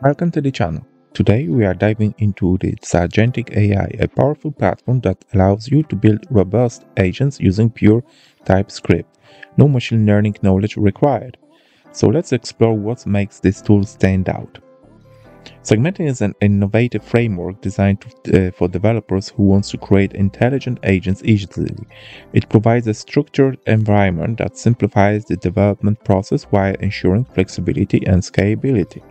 Welcome to the channel. Today we are diving into the Sagentic AI, a powerful platform that allows you to build robust agents using pure TypeScript. No machine learning knowledge required. So let's explore what makes this tool stand out. Segmenting is an innovative framework designed for developers who want to create intelligent agents easily. It provides a structured environment that simplifies the development process while ensuring flexibility and scalability.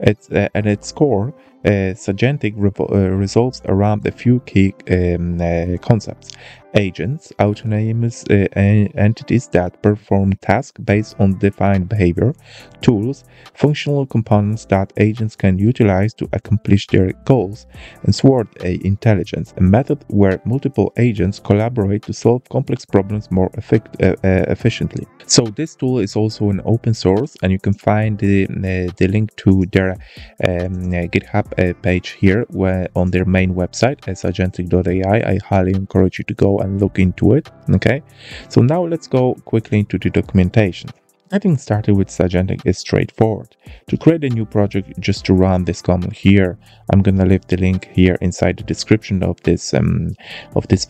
At its core, Sagentic resolves around a few key concepts: agents, autonomous entities that perform tasks based on defined behavior; tools, functional components that agents can utilize to accomplish their goals; and Sword intelligence, a method where multiple agents collaborate to solve complex problems more efficiently. So this tool is also an open source, and you can find the link to their GitHub page here where on their main website, sagentic.ai. I highly encourage you to go and look into it. Okay, so now let's go quickly into the documentation. Getting started with Sagentic is straightforward. To create a new project, just to run this command here. I'm gonna leave the link here inside the description of this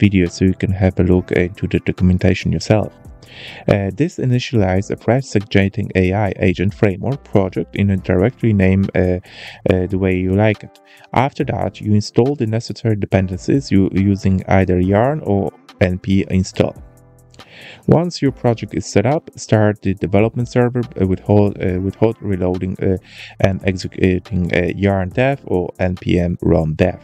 video, so you can have a look into the documentation yourself. This initializes a fresh Sagentic AI agent framework project in a directory named the way you like it. After that, you install the necessary dependencies using either YARN or NP install. Once your project is set up, start the development server with hot reloading and executing YARN dev or npm run dev.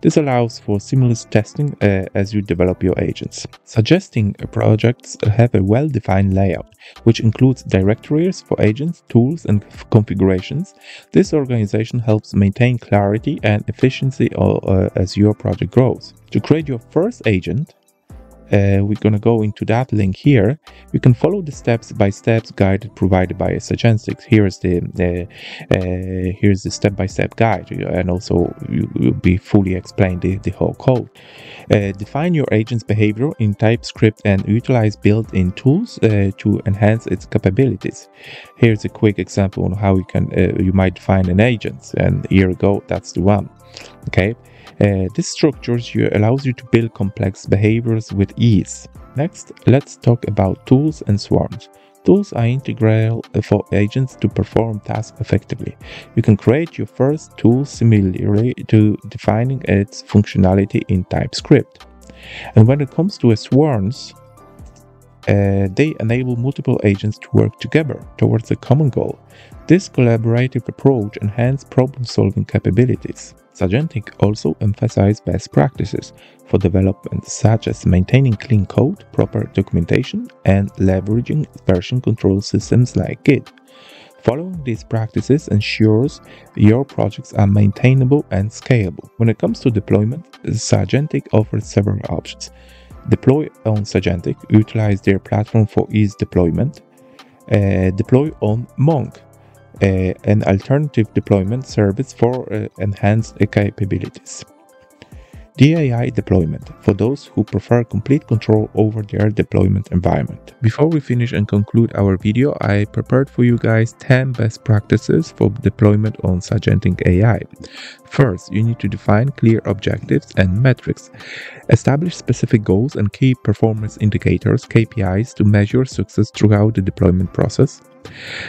This allows for seamless testing as you develop your agents. Suggesting projects have a well-defined layout, which includes directories for agents, tools, and configurations. This organization helps maintain clarity and efficiency as your project grows. To create your first agent, we're gonna go into that link here. You can follow the steps-by-steps guide provided by Sagentic. Here's the step-by-step guide, and also you'll be fully explained the whole code. Define your agent's behavior in TypeScript and utilize built-in tools to enhance its capabilities. Here's a quick example on how you can you might define an agent, and here we go. That's the one. Okay. This structure allows you to build complex behaviors with ease. Next, let's talk about tools and swarms. Tools are integral for agents to perform tasks effectively. You can create your first tool similarly to defining its functionality in TypeScript. And when it comes to swarms, they enable multiple agents to work together towards a common goal. This collaborative approach enhances problem-solving capabilities. Sagentic also emphasizes best practices for development, such as maintaining clean code, proper documentation, and leveraging version control systems like Git. Following these practices ensures your projects are maintainable and scalable. When it comes to deployment, Sagentic offers several options. Deploy on Sagentic, utilize their platform for ease deployment. Deploy on Monk, an alternative deployment service for enhanced capabilities. DAI deployment, for those who prefer complete control over their deployment environment. Before we finish and conclude our video, I prepared for you guys 10 best practices for deployment on Sagentic AI. First, you need to define clear objectives and metrics. Establish specific goals and key performance indicators, KPIs, to measure success throughout the deployment process.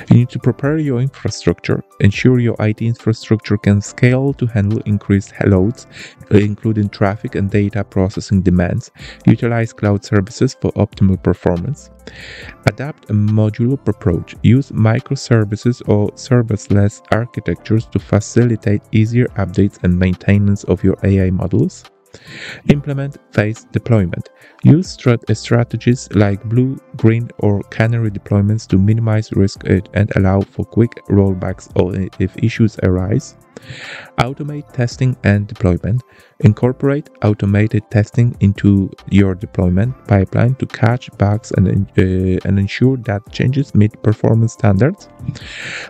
You need to prepare your infrastructure. Ensure your IT infrastructure can scale to handle increased loads, including traffic and data processing demands. Utilize cloud services for optimal performance. Adapt a modular approach. Use microservices or serverless architectures to facilitate easier updates and maintenance of your AI models. Implement phased deployment. Use strategies like blue, green, or canary deployments to minimize risk and allow for quick rollbacks if issues arise. Automate testing and deployment. Incorporate automated testing into your deployment pipeline to catch bugs and ensure that changes meet performance standards.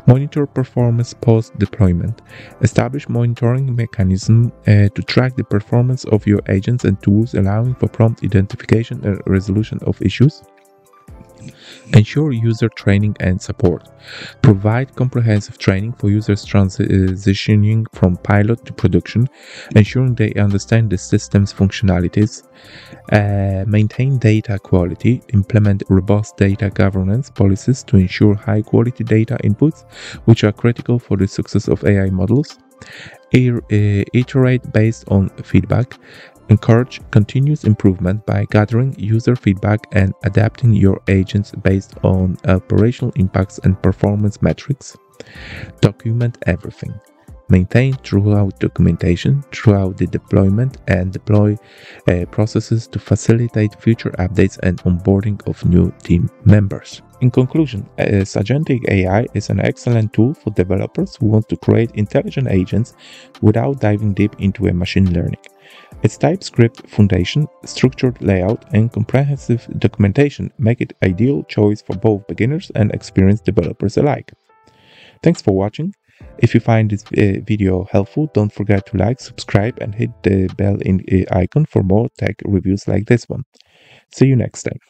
Monitor performance post-deployment. Establish monitoring mechanism to track the performance of your agents and tools, allowing for prompt identification and resolution of issues. Ensure user training and support. Provide comprehensive training for users transitioning from pilot to production, ensuring they understand the system's functionalities. Maintain data quality. Implement robust data governance policies to ensure high-quality data inputs, which are critical for the success of AI models. Iterate based on feedback. Encourage continuous improvement by gathering user feedback and adapting your agents based on operational impacts and performance metrics. Document everything. Maintain throughout documentation, throughout the deployment, and deploy processes to facilitate future updates and onboarding of new team members. In conclusion, Sagentic AI is an excellent tool for developers who want to create intelligent agents without diving deep into machine learning. Its TypeScript foundation, structured layout, and comprehensive documentation make it an ideal choice for both beginners and experienced developers alike. Thanks for watching. If you find this video helpful, don't forget to like, subscribe, and hit the bell icon for more tech reviews like this one. See you next time.